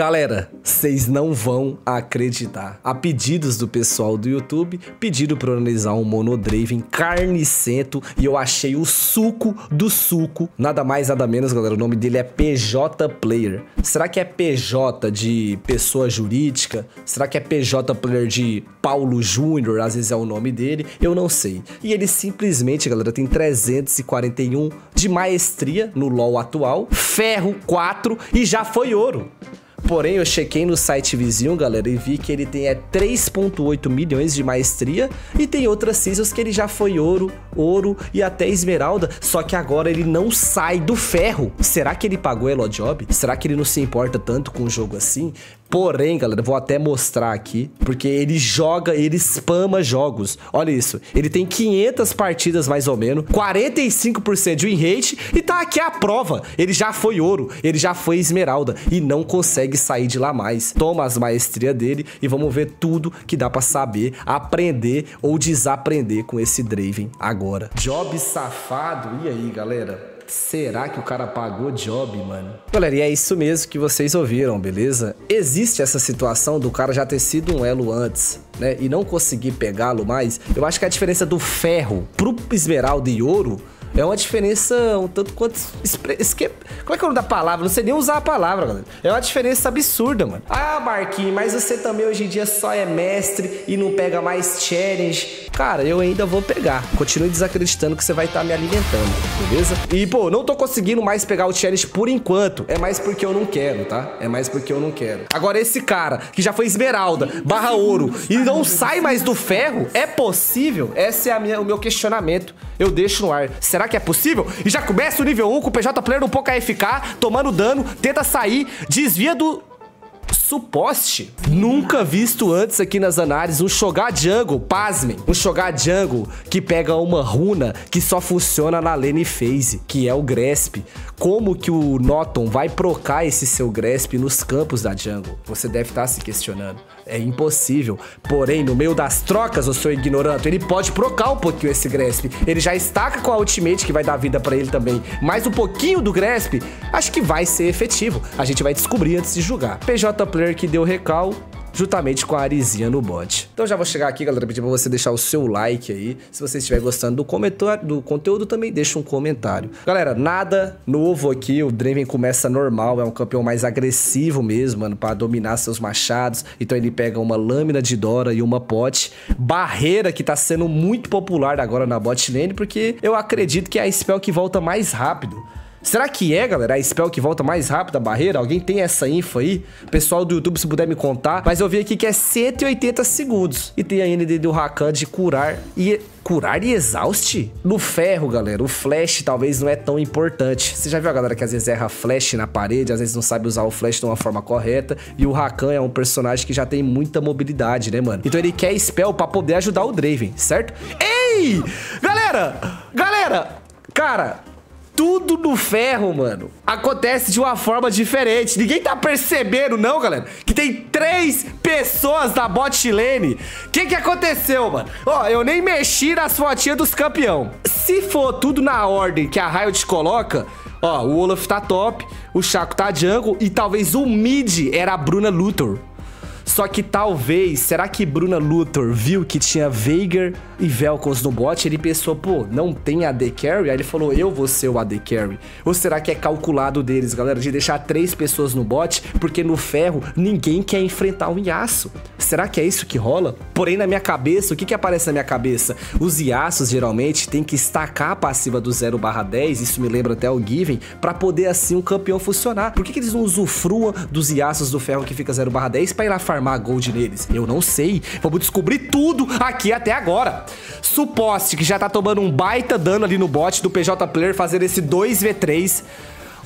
Galera, vocês não vão acreditar. A pedidos do pessoal do YouTube, pediram para analisar um Mono Draven carnicento e eu achei o suco do suco. Nada mais, nada menos, galera. O nome dele é PJ Player. Será que é PJ de pessoa jurídica? Será que é PJ Player de Paulo Júnior? Às vezes é o nome dele. Eu não sei. E ele simplesmente, galera, tem 341 de maestria no LoL atual, ferro 4 e já foi ouro. Porém, eu chequei no site vizinho, galera, e vi que ele tem 3.8 milhões de maestria e tem outras seasons que ele já foi ouro, e até esmeralda, só que agora ele não sai do ferro. Será que ele pagou ELOJOB? Será que ele não se importa tanto com o jogo assim? Porém, galera, vou até mostrar aqui, porque ele joga, ele spama jogos. Olha isso, ele tem 500 partidas mais ou menos, 45% de win rate e tá aqui a prova. Ele já foi ouro, ele já foi esmeralda e não consegue sair de lá mais. Toma as maestrias dele e vamos ver tudo que dá pra saber, aprender ou desaprender com esse Draven agora. Job safado, e aí, galera? Será que o cara pagou job, mano? Galera, e é isso mesmo que vocês ouviram, beleza? Existe essa situação do cara já ter sido um elo antes, né? E não conseguir pegá-lo mais. Eu acho que a diferença do ferro pro esmeralda e ouro é uma diferença um tanto quanto... Como é que é o nome da palavra? Não sei nem usar a palavra, galera. É uma diferença absurda, mano. Ah, Marquinhos, mas você também hoje em dia só é mestre e não pega mais challenge. Cara, eu ainda vou pegar. Continue desacreditando que você vai estar me alimentando, beleza? E, pô, não tô conseguindo mais pegar o challenge por enquanto. É mais porque eu não quero, tá? É mais porque eu não quero. Agora, esse cara que já foi esmeralda, barra ouro e não sai mais do ferro, é possível? Esse é o meu questionamento. Eu deixo no ar. Será que é possível? E já começa o nível 1 com o PJ Player um pouco AFK, tomando dano, tenta sair, desvia do suposte. Nunca visto antes aqui nas análises um Shogar Jungle, pasmem, um Shogar Jungle que pega uma runa que só funciona na lane phase, que é o Grasp. Como que o Noton vai procar esse seu Grasp nos campos da Jungle? Você deve estar se questionando. É impossível. Porém, no meio das trocas, o seu ignorante, ele pode procar um pouquinho esse Grasp. Ele já estaca com a ultimate, que vai dar vida pra ele também. Mas um pouquinho do Grasp, acho que vai ser efetivo. A gente vai descobrir antes de julgar. PJ Player que deu recal, juntamente com a Ahrizinha no bot. Então já vou chegar aqui, galera, pedir pra você deixar o seu like aí. Se você estiver gostando do conteúdo, também deixa um comentário. Galera, nada novo aqui. O Draven começa normal, é um campeão mais agressivo mesmo, mano, pra dominar seus machados. Então ele pega uma lâmina de Dora e uma pote. Barreira que tá sendo muito popular agora na bot lane, porque eu acredito que é a spell que volta mais rápido. Será que é, galera, a spell que volta mais rápido a barreira? Alguém tem essa info aí? Pessoal do YouTube, se puder me contar. Mas eu vi aqui que é 180 segundos. E tem a ND do Rakan de curar e... Curar e exaust? No ferro, galera, o flash talvez não é tão importante. Você já viu a galera que às vezes erra flash na parede, às vezes não sabe usar o flash de uma forma correta. E o Rakan é um personagem que já tem muita mobilidade, né, mano? Então ele quer spell pra poder ajudar o Draven, certo? Ei! Galera! Galera! Cara... Tudo no ferro, mano, acontece de uma forma diferente. Ninguém tá percebendo, não, galera, que tem 3 pessoas da bot lane. Que aconteceu, mano? Ó, eu nem mexi nas fotinhas dos campeão. Se for tudo na ordem que a Riot coloca... Ó, o Olaf tá top, o Shaco tá jungle e talvez o mid era a Bruna Luthor. Só que talvez, será que Bruna Luthor viu que tinha Veigar e Vel'Koz no bot? Ele pensou, pô, não tem AD Carry? Aí ele falou, eu vou ser o AD Carry. Ou será que é calculado deles, galera, de deixar 3 pessoas no bot? Porque no ferro, ninguém quer enfrentar um Yasuo. Será que é isso que rola? Porém, na minha cabeça, o que aparece na minha cabeça? Os Yasuos, geralmente, tem que estacar a passiva do 0/10, isso me lembra até o Given, pra poder, assim, um campeão funcionar. Por que eles não usufruam dos Yasuos do ferro que fica 0/10 pra ir lá farmar? Gold neles? Eu não sei. Vamos descobrir tudo aqui até agora. Suposte que já tá tomando um baita dano ali no bot do PJ Player, fazendo esse 2v3.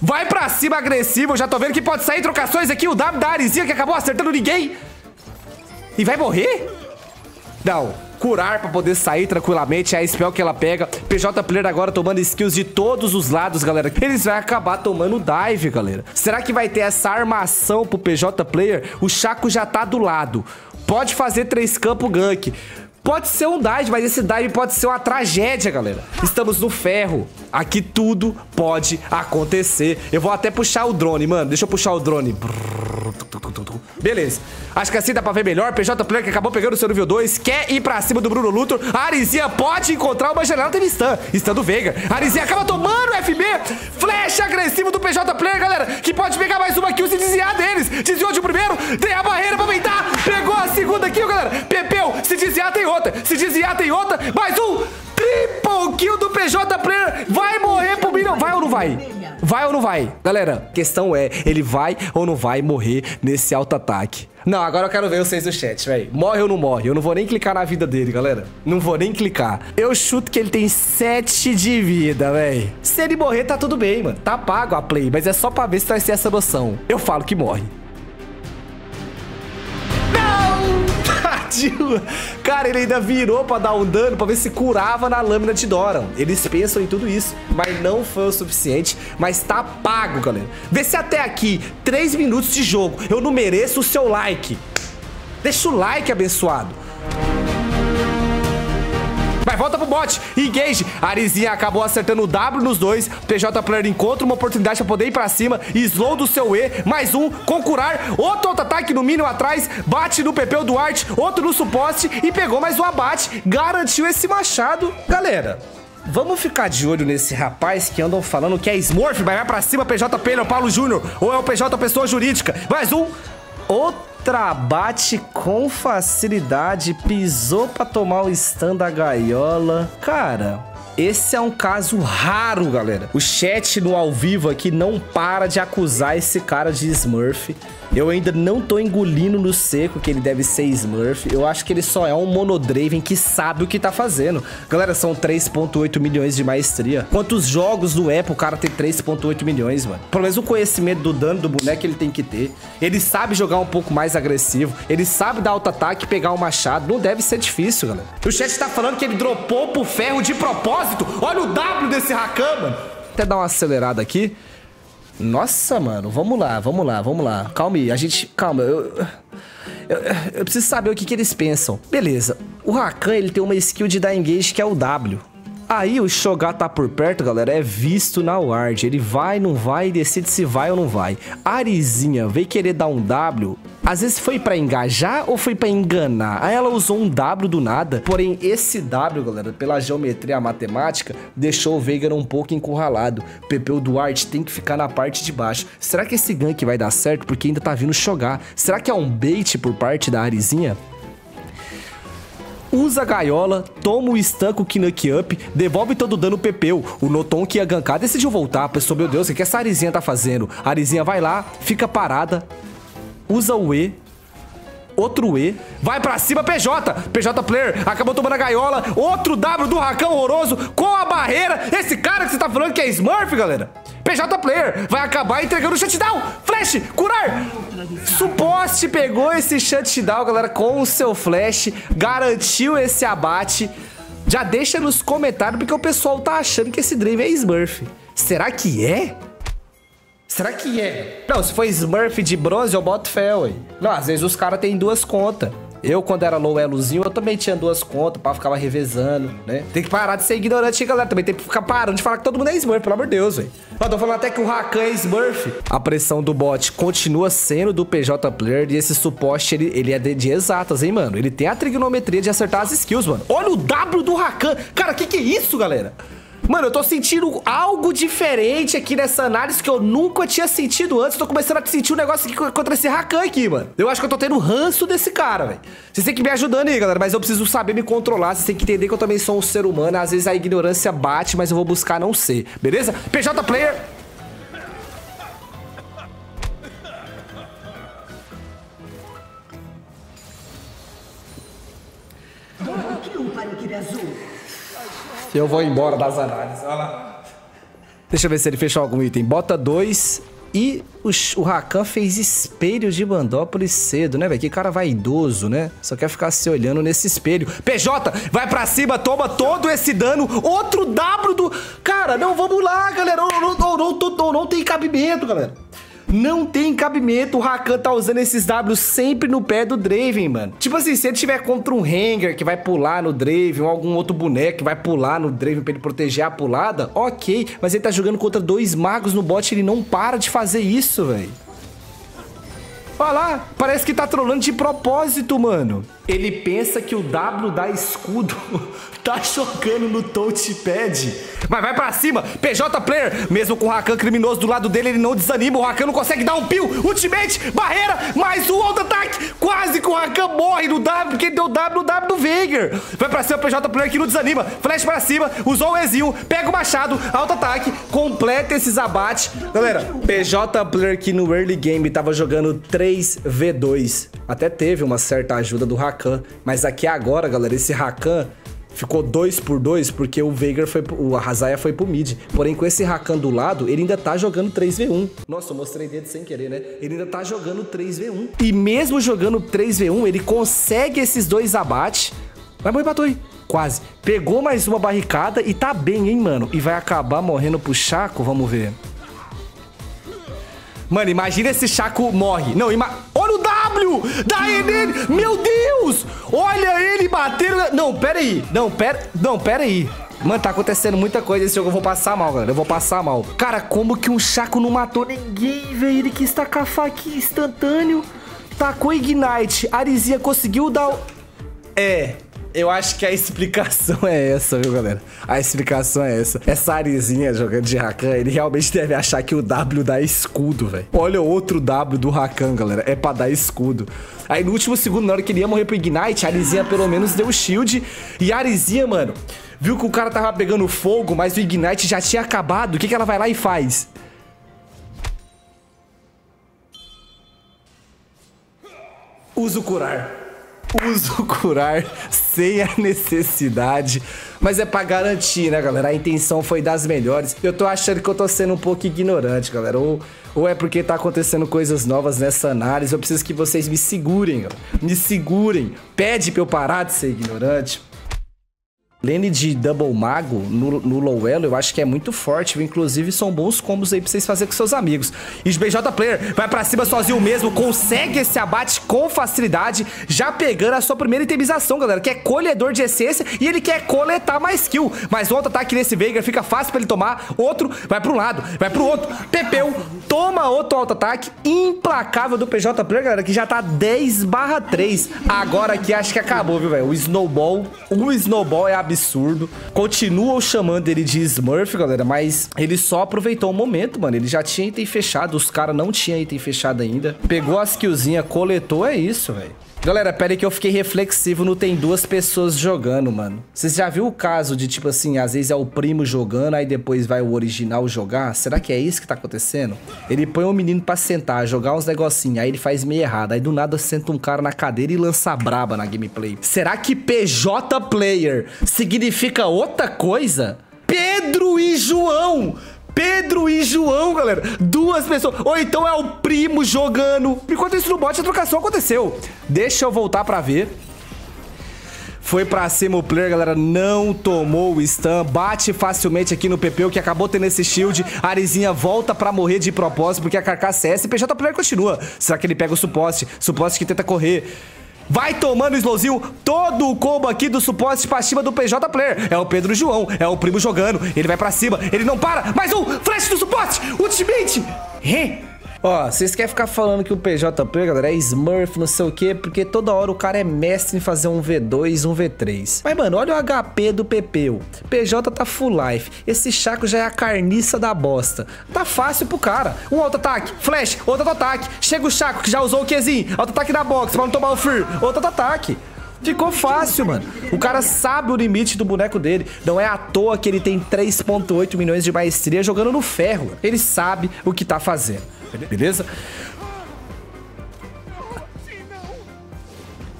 Vai pra cima agressivo. Eu já tô vendo que pode sair trocações aqui. O W da Ahrizinha que acabou acertando ninguém. E vai morrer? Não. Curar pra poder sair tranquilamente é a spell que ela pega. PJ Player agora tomando skills de todos os lados, galera. Eles vão acabar tomando dive, galera. Será que vai ter essa armação pro PJ Player? O Shaco já tá do lado. Pode fazer 3 campos gank. Pode ser um dive, mas esse dive pode ser uma tragédia, galera. Estamos no ferro. Aqui tudo pode acontecer. Eu vou até puxar o drone, mano. Deixa eu puxar o drone. Luthor. Beleza. Acho que assim dá pra ver melhor. PJ Player que acabou pegando o seu nível 2. Quer ir pra cima do Bruno Luthor. A Ahrizinha pode encontrar uma janela. Teve stun. Stun do Veigar. A Ahrizinha acaba tomando o FB. Flecha agressiva do PJ Player, galera. Que pode pegar mais uma kill se desviar deles. Desviou de um primeiro. Tem a barreira pra ventar. Pegou a segunda kill, galera. Pepeu. Se desviar tem outra. Se desviar tem outra. Mais um. Triple kill do PJ Player. Vai morrer pro Minion. Vai ou não vai? Vai ou não vai? Galera, a questão é, ele vai ou não vai morrer nesse auto-ataque? Não, agora eu quero ver vocês no chat, velho. Morre ou não morre? Eu não vou nem clicar na vida dele, galera. Não vou nem clicar. Eu chuto que ele tem 7 de vida, velho. Se ele morrer, tá tudo bem, mano. Tá pago a play, mas é só pra ver se vai ser essa noção. Eu falo que morre. Cara, ele ainda virou pra dar um dano pra ver se curava na lâmina de Doran. Eles pensam em tudo isso, mas não foi o suficiente. Mas tá pago, galera. Vê se até aqui, 3 minutos de jogo, eu não mereço o seu like. Deixa o like, abençoado. Vai, volta pro bot, engage. A Ahrizinha acabou acertando o W nos dois. PJ Player encontra uma oportunidade pra poder ir pra cima. Slow do seu E, mais um, com curar. Outro auto-ataque no Minion atrás. Bate no PP o Duarte, outro no suporte. E pegou mais um abate, garantiu esse machado. Galera, vamos ficar de olho nesse rapaz que andam falando que é Smurf. Vai pra cima, PJ Player, Paulo Júnior. Ou é o PJ Pessoa Jurídica, mais um. Outra abate com facilidade, pisou pra tomar o stun da gaiola. Cara, esse é um caso raro, galera. O chat no ao vivo aqui não para de acusar esse cara de Smurf. Eu ainda não tô engolindo no seco que ele deve ser Smurf. Eu acho que ele só é um Monodraven que sabe o que tá fazendo. Galera, são 3.8 milhões de maestria. Quantos jogos do Apple o cara tem 3.8 milhões, mano? Pelo menos o conhecimento do dano do boneco ele tem que ter. Ele sabe jogar um pouco mais agressivo. Ele sabe dar auto-ataque e pegar o machado. Não deve ser difícil, galera. O chat tá falando que ele dropou pro ferro de propósito. Olha o W desse Rakan, mano. Até dar uma acelerada aqui. Nossa, mano, vamos lá. Calma aí, calma, eu preciso saber o que eles pensam. Beleza, o Rakan, ele tem uma skill de dar engage que é o W. Aí o Shogar tá por perto, galera, é visto na ward. Ele vai, não vai, decide se vai ou não vai. A Ahrizinha veio querer dar um W. Às vezes foi pra engajar ou foi pra enganar. Aí ela usou um W do nada. Porém, esse W, galera, pela geometria matemática, deixou o Veigar um pouco encurralado. Pepeu Duarte tem que ficar na parte de baixo. Será que esse gank vai dar certo? Porque ainda tá vindo jogar. Será que é um bait por parte da Ahrizinha? Usa a gaiola, toma o stun com o Knuck Up, devolve todo o dano Pepeu. O Noton que ia gankar decidiu voltar. Pessoal, meu Deus, o que essa Ahrizinha tá fazendo? A Ahrizinha vai lá, fica parada. Usa o E. Outro E. Vai pra cima, PJ. PJ Player acabou tomando a gaiola. Outro W do Rakan horroroso com a barreira. Esse cara que você tá falando que é Smurf, galera. PJ Player vai acabar entregando o shutdown. Flash, curar. Suposte pegou esse shutdown, galera, com o seu flash. Garantiu esse abate. Já deixa nos comentários porque o pessoal tá achando que esse Draven é Smurf. Será que é? Será que é? Não, se for Smurf de bronze, eu boto fé, ué. Não, às vezes os caras têm duas contas. Eu, quando era low elozinho, eu também tinha duas contas, pra ficava revezando, né? Tem que parar de ser ignorante, galera. Também tem que ficar parando de falar que todo mundo é Smurf, pelo amor de Deus, velho. Ó, tô falando até que o Rakan é Smurf. A pressão do bot continua sendo do PJ Player e esse suporte, ele é de exatas, hein, mano? Ele tem a trigonometria de acertar as skills, mano. Olha o W do Rakan. Cara, que é isso, galera? Mano, eu tô sentindo algo diferente aqui nessa análise que eu nunca tinha sentido antes. Tô começando a sentir um negócio aqui contra esse Rakan aqui, mano. Eu acho que eu tô tendo ranço desse cara, velho. Vocês têm que me ajudando aí, galera, mas eu preciso saber me controlar. Vocês têm que entender que eu também sou um ser humano. Às vezes a ignorância bate, mas eu vou buscar não ser, beleza? PJ Player. Eu vou embora das análises, olha lá. Deixa eu ver se ele fechou algum item. Bota 2 e o Rakan fez espelhos de Bandópolis cedo, né, velho? Que cara vaidoso, né? Só quer ficar se olhando nesse espelho. PJ, vai pra cima, toma todo esse dano. Outro W do... Cara, não, vamos lá, galera. Não tem cabimento, galera. Não tem cabimento, o Rakan tá usando esses W sempre no pé do Draven, mano. Tipo assim, se ele tiver contra um Rengar que vai pular no Draven, ou algum outro boneco que vai pular no Draven pra ele proteger a pulada, ok. Mas ele tá jogando contra dois magos no bot, ele não para de fazer isso, velho. Olha lá, parece que tá trolando de propósito, mano. Ele pensa que o W da escudo tá chocando no touchpad. Mas vai pra cima, PJ Player. Mesmo com o Rakan criminoso do lado dele, ele não desanima. O Rakan não consegue dar um pio. Ultimate, barreira, mais um auto-ataque. Quase que o Rakan morre no W, porque ele deu W no W do Veigar. Vai pra cima, PJ Player que não desanima. Flash pra cima, usou o Ezinho, pega o machado, auto-ataque, completa esses abates. Galera, PJ Player que no early game tava jogando 3v2. Até teve uma certa ajuda do Rakan, mas aqui agora, galera, esse Rakan ficou 2x2 porque o Veigar foi, o Ahrizinha foi pro mid. Porém, com esse Rakan do lado, ele ainda tá jogando 3v1. Nossa, eu mostrei dedo sem querer, né? Ele ainda tá jogando 3v1. E mesmo jogando 3v1, ele consegue esses dois abates. Vai, boi, matou aí. Quase. Pegou mais uma barricada e tá bem, hein, mano? E vai acabar morrendo pro Shaco, vamos ver. Mano, imagina esse Shaco morre. Não, olha o W da EN. Meu Deus! Olha ele batendo. Não, pera aí. Não, pera aí. Mano, tá acontecendo muita coisa nesse jogo. Eu vou passar mal, galera. Eu vou passar mal. Cara, como que um Shaco não matou ninguém, velho? Ele quis tacar faquinha instantâneo. Tacou Ignite. Ahrizinha conseguiu dar o... É... Eu acho que a explicação é essa, viu, galera? A explicação é essa. Essa Ahrizinha jogando de Rakan, ele realmente deve achar que o W dá escudo, velho. Olha o outro W do Rakan, galera. É pra dar escudo. Aí, no último segundo, na hora que ele ia morrer pro Ignite, a Ahrizinha pelo menos deu o shield. E a Ahrizinha, mano, viu que o cara tava pegando fogo, mas o Ignite já tinha acabado. O que que ela vai lá e faz? Usa o curar. Uso curar sem a necessidade. Mas é pra garantir, né, galera? A intenção foi das melhores. Eu tô achando que eu tô sendo um pouco ignorante, galera. Ou é porque tá acontecendo coisas novas nessa análise. Eu preciso que vocês me segurem, galera. Me segurem. Pede pra eu parar de ser ignorante. Lane de Double Mago no low elo, eu acho que é muito forte. Inclusive, são bons combos aí pra vocês fazerem com seus amigos. E o BJ Player vai pra cima sozinho mesmo. Consegue esse abate com facilidade. Já pegando a sua primeira itemização, galera. Que é colhedor de essência. E ele quer coletar mais kill. Mas o outro ataque nesse Veigar fica fácil pra ele tomar. Outro vai pra um lado, vai pro outro. Pepeu, toma outro auto-ataque. Implacável do PJ Player, galera. Que já tá 10/3. Agora aqui acho que acabou, viu, velho? O snowball é absurdo. Continuam chamando ele de Smurf, galera, mas ele só aproveitou o momento, mano. Ele já tinha item fechado, os caras não tinham item fechado ainda. Pegou as killzinhas, coletou, é isso, velho. Galera, pera aí que eu fiquei reflexivo, não tem duas pessoas jogando, mano. Vocês já viram o caso de, tipo assim, às vezes é o primo jogando, aí depois vai o original jogar? Será que é isso que tá acontecendo? Ele põe um menino pra sentar, jogar uns negocinhos, aí ele faz meio errado. Aí do nada senta um cara na cadeira e lança a braba na gameplay. Será que PJ Player significa outra coisa? Pedro e João! Pedro e João, galera. Duas pessoas. Ou então é o primo jogando. Enquanto isso no bot, a trocação aconteceu. Deixa eu voltar pra ver. Foi pra cima o player, galera. Não tomou o stun. Bate facilmente aqui no Pepeu, que acabou tendo esse shield. A Ahrizinha volta pra morrer de propósito, porque a carcaça é essa. E PJ Player continua. Será que ele pega o suporte? Suporte que tenta correr. Vai tomando o slowzinho, todo o combo aqui do suporte pra cima do PJ Player. É o Pedro João, é o primo jogando. Ele vai pra cima, ele não para. Mais um, flash do suporte, ultimate. Ó, vocês querem ficar falando que o PJ Player, galera, é Smurf, não sei o quê, porque toda hora o cara é mestre em fazer um V2, um V3. Mas, mano, olha o HP do Pepeu. PJ tá full life. Esse Shaco já é a carniça da bosta. Tá fácil pro cara. Um auto-ataque, flash, outro ataque. Chega o Shaco, que já usou o Qzinho. Auto-ataque da box, pra não tomar o Fear. Outro ataque. Ficou fácil, mano. O cara sabe o limite do boneco dele. Não é à toa que ele tem 3.8 milhões de maestria jogando no ferro. Ele sabe o que tá fazendo. Beleza?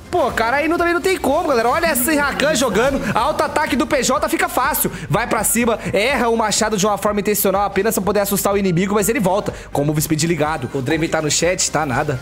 Pô, cara, aí também não tem como, galera. Olha esse Rakan jogando. Alto ataque do PJ fica fácil. Vai pra cima, erra o machado de uma forma intencional apenas pra poder assustar o inimigo, mas ele volta. Como o speed ligado. O Draven tá no chat, tá nada.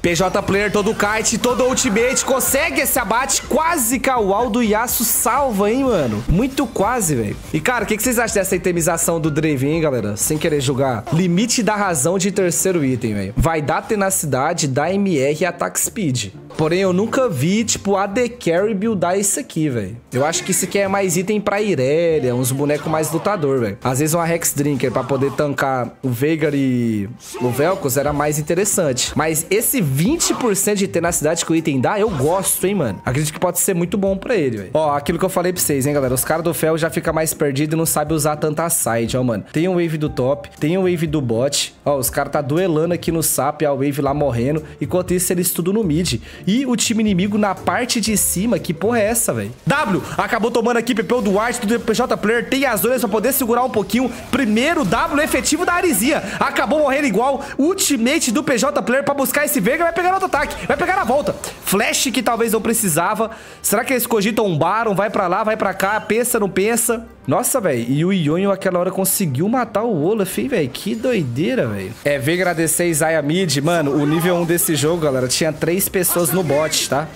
PJ Player, todo kite, todo ultimate. Consegue esse abate. Quase que a UAL do Yasuo salva, hein, mano. Muito quase, velho. E, cara, o que vocês acham dessa itemização do Draven, hein, galera? Sem querer julgar. Limite da razão de terceiro item, velho. Vai dar tenacidade, dá MR e ataque speed. Porém, eu nunca vi, tipo, AD Carry buildar isso aqui, velho. Eu acho que isso aqui é mais item pra Irelia, uns bonecos mais lutador, velho. Às vezes uma Hex Drinker pra poder tancar o Veigar e o Vel'Koz era mais interessante. Mas esse aquele 20% de tenacidade que o item dá, eu gosto, hein, mano. Acredito que pode ser muito bom pra ele, velho. Ó, aquilo que eu falei pra vocês, hein, galera. Os caras do Fel já ficam mais perdidos e não sabem usar tanta side, ó, mano. Tem um wave do top, tem um wave do bot. Ó, os caras tá duelando aqui no sap, a wave lá morrendo. Enquanto isso, eles tudo no mid. E o time inimigo na parte de cima. Que porra é essa, velho? W acabou tomando aqui, PP do White, do PJ Player. Tem as olhas pra poder segurar um pouquinho. Primeiro W efetivo da Ahrizinha. Acabou morrendo igual. Ultimate do PJ Player pra buscar esse Veigar. Vai pegar outro ataque. Vai pegar na volta. Flash que talvez não precisava. Será que eles cogitam um Baron? Vai pra lá, vai pra cá. Pensa, não pensa. Nossa, velho. E o Yone aquela hora conseguiu matar o Olaf, hein, velho? Que doideira, velho. É, Veigar DC e Zaya mid. Mano, o nível 1 desse jogo, galera, tinha 3 pessoas no bot, tá?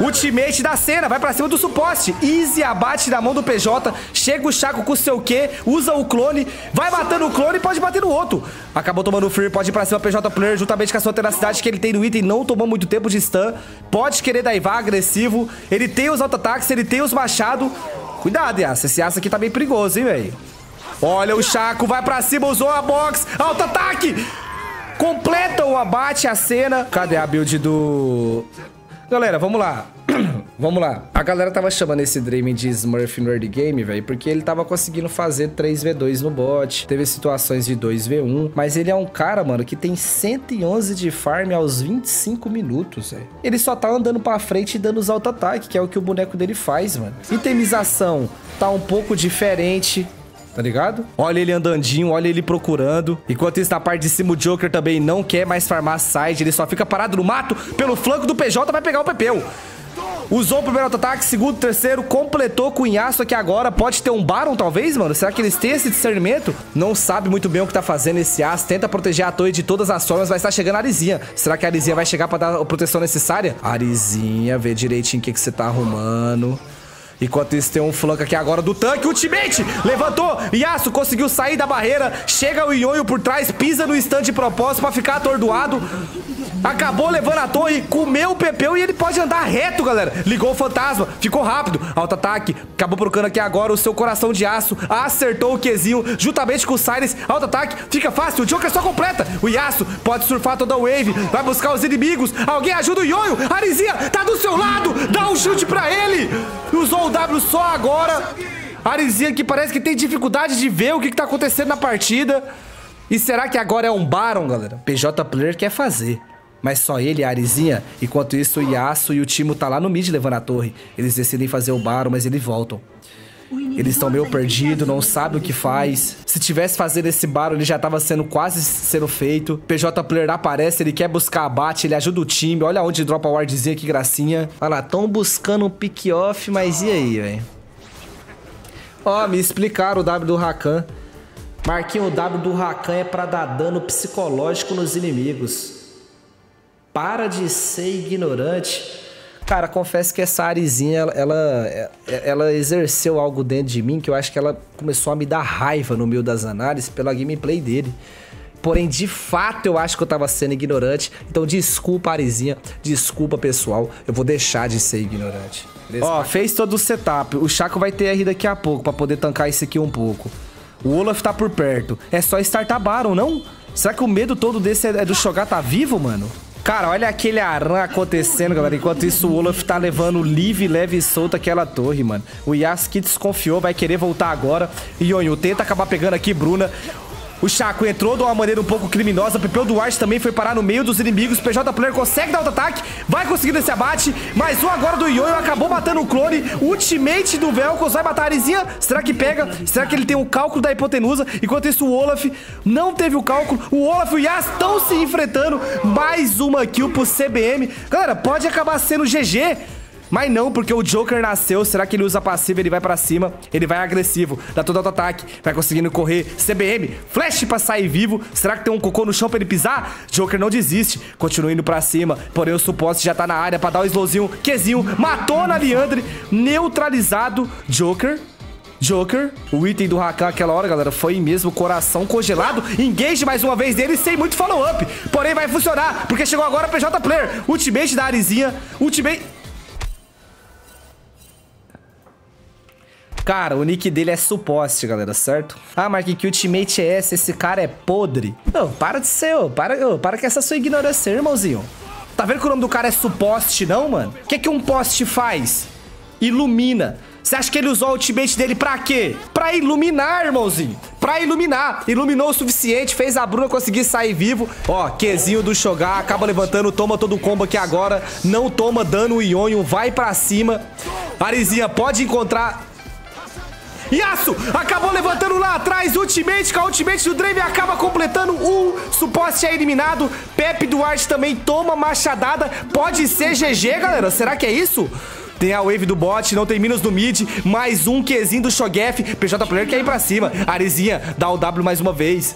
Ultimate da cena, vai pra cima do suporte. Easy abate na mão do PJ. Chega o Shaco com o seu Q, usa o clone. Vai matando o clone e pode bater no outro. Acabou tomando o Fear, pode ir pra cima do PJ Player. Juntamente com a sua tenacidade que ele tem no item. Não tomou muito tempo de stun. Pode querer daivar, agressivo. Ele tem os auto-ataques, ele tem os machado. Cuidado, Yasuo, esse Yasuo aqui tá bem perigoso, hein, velho. Olha o Shaco, vai pra cima, usou a box. Auto-ataque. Completa o abate, a cena. Cadê a build do... Galera, vamos lá. Vamos lá. A galera tava chamando esse Draven de Smurf no early game, velho, porque ele tava conseguindo fazer 3v2 no bot. Teve situações de 2v1, mas ele é um cara, mano, que tem 111 de farm aos 25 minutos, velho. Ele só tá andando pra frente e dando os auto-ataque, que é o que o boneco dele faz, mano. Itemização tá um pouco diferente, tá ligado? Olha ele andandinho, olha ele procurando. Enquanto isso, na parte de cima, o Joker também não quer mais farmar side. Ele só fica parado no mato. Pelo flanco do PJ, vai pegar o Pepeu. Usou o primeiro auto-ataque, segundo, terceiro. Completou com o Yasuo aqui agora. Pode ter um Baron, talvez, mano? Será que eles têm esse discernimento? Não sabe muito bem o que tá fazendo esse Yasuo. Tenta proteger a torre de todas as formas, mas tá chegando a Ahrizinha. Será que a Ahrizinha vai chegar pra dar a proteção necessária? Ahrizinha, vê direitinho o que você tá arrumando. Enquanto isso, tem um flanco aqui agora do tanque. Ultimate! Levantou! Yasuo conseguiu sair da barreira. Chega o Yonho por trás. Pisa no stand de propósito pra ficar atordoado. Acabou levando a torre. Comeu o Pepeu e ele pode andar reto, galera. Ligou o fantasma. Ficou rápido. Alto ataque. Acabou procurando aqui agora o seu coração de aço. Acertou o Qzinho juntamente com o Silence. Alto ataque. Fica fácil. O Joker só completa. O Yasuo pode surfar toda a wave. Vai buscar os inimigos. Alguém ajuda o Yonho. Ahrizinha tá do seu lado. Dá um chute pra ele. Usou o W só agora. Ahrizinha que parece que tem dificuldade de ver o que tá acontecendo na partida. E será que agora é um Baron, galera? PJ Player quer fazer, mas só ele e a Ahrizinha. Enquanto isso, o Yasuo e o Teemo tá lá no mid levando a torre. Eles decidem fazer o Baron, mas eles voltam. Eles estão meio perdidos, não sabem o que faz. Se tivesse fazendo esse Baron, ele já tava quase sendo feito. PJ Player aparece, ele quer buscar abate, ele ajuda o time. Olha onde dropa a wardzinha, que gracinha. Olha lá, tão buscando um pick-off, mas e aí, velho? Ó, me explicaram o W do Rakan. Marquinho, o W do Rakan é pra dar dano psicológico nos inimigos. Para de ser ignorante. Cara, confesso que essa Ahrizinha, ela exerceu algo dentro de mim que eu acho que ela começou a me dar raiva no meio das análises pela gameplay dele. Porém, de fato, eu acho que eu tava sendo ignorante. Então, desculpa, Ahrizinha. Desculpa, pessoal. Eu vou deixar de ser ignorante. Beleza? Ó, fez todo o setup. O Shaco vai ter R daqui a pouco pra poder tancar isso aqui um pouco. O Olaf tá por perto. É só startar Baron, não? Será que o medo todo desse é do Shogar tá vivo, mano? Cara, olha aquele Aran acontecendo, galera. Enquanto isso, o Olaf tá levando livre, leve e solto aquela torre, mano. O Yasuo que desconfiou, vai querer voltar agora. E Yonho tenta acabar pegando aqui, Bruna. O Shaco entrou de uma maneira um pouco criminosa. O Pepeu Duarte também foi parar no meio dos inimigos. O PJ Player consegue dar auto-ataque. Vai conseguindo esse abate. Mais um agora do Yonho. Acabou matando o clone. Ultimate do Vel'Koz. Vai matar a Ahrizinha. Será que pega? Será que ele tem o cálculo da hipotenusa? Enquanto isso, o Olaf não teve o cálculo. O Olaf e o Yas estão se enfrentando. Mais uma kill pro CBM. Galera, pode acabar sendo GG. Mas não, porque o Joker nasceu. Será que ele usa passiva? Ele vai pra cima. Ele vai agressivo. Dá todo auto-ataque. Vai conseguindo correr. CBM. Flash pra sair vivo. Será que tem um cocô no chão pra ele pisar? Joker não desiste. Continua indo pra cima. Porém, o suporte já tá na área pra dar o slowzinho. Qzinho. Matou na Liandre. Neutralizado. Joker. Joker. O item do Rakan aquela hora, galera, foi mesmo coração congelado. Engage mais uma vez dele sem muito follow-up. Porém, vai funcionar. Porque chegou agora o PJ Player. Ultimate da Ahrizinha. Ultimate... Cara, o nick dele é suposte, galera, certo? Ah, mas que ultimate é esse? Esse cara é podre. Não, para de ser, ô. Para que essa sua ignorância, irmãozinho. Tá vendo que o nome do cara é suposte, não, mano? O que um poste faz? Ilumina. Você acha que ele usou o ultimate dele pra quê? Pra iluminar, irmãozinho. Pra iluminar. Iluminou o suficiente, fez a Bruna conseguir sair vivo. Ó, Qzinho do Shogar, acaba levantando, toma todo o combo aqui agora. Não toma dano o Ionho, vai pra cima. Ahrizinha pode encontrar... Yasuo acabou levantando lá atrás, ultimate, com a ultimate do Draven acaba completando um, suposte é eliminado, Pepe Duarte também toma machadada, pode ser GG, galera, será que é isso? Tem a wave do bot, não tem minus do mid, mais um Qzinho do Shogef, PJ Player quer ir pra cima, Ahrizinha dá o W mais uma vez.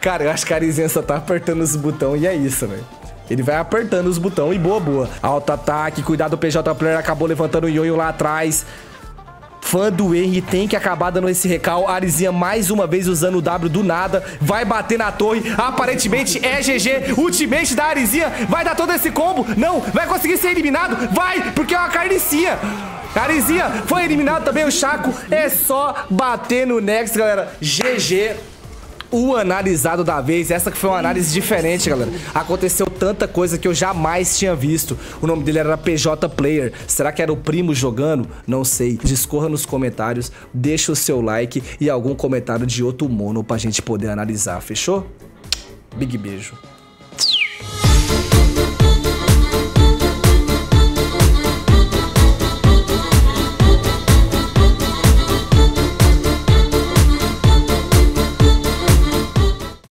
Cara, eu acho que a Ahrizinha só tá apertando os botões e é isso, velho. Ele vai apertando os botões e boa, boa. Alto ataque, cuidado, o PJ Player acabou levantando o Ionho lá atrás. Fã do Henry tem que acabar dando esse recal. Ahrizinha mais uma vez usando o W do nada. Vai bater na torre. Aparentemente é GG. Ultimate da Ahrizinha. Vai dar todo esse combo. Não, vai conseguir ser eliminado. Vai, porque é uma carnicinha. Ahrizinha foi eliminado também. O Shaco é só bater no Nexus, galera. GG. O analisado da vez, essa que foi uma análise diferente, galera. Aconteceu tanta coisa que eu jamais tinha visto. O nome dele era PJ Player. Será que era o primo jogando? Não sei. Discorra nos comentários, deixa o seu like e algum comentário de outro mono pra gente poder analisar, fechou? Big beijo.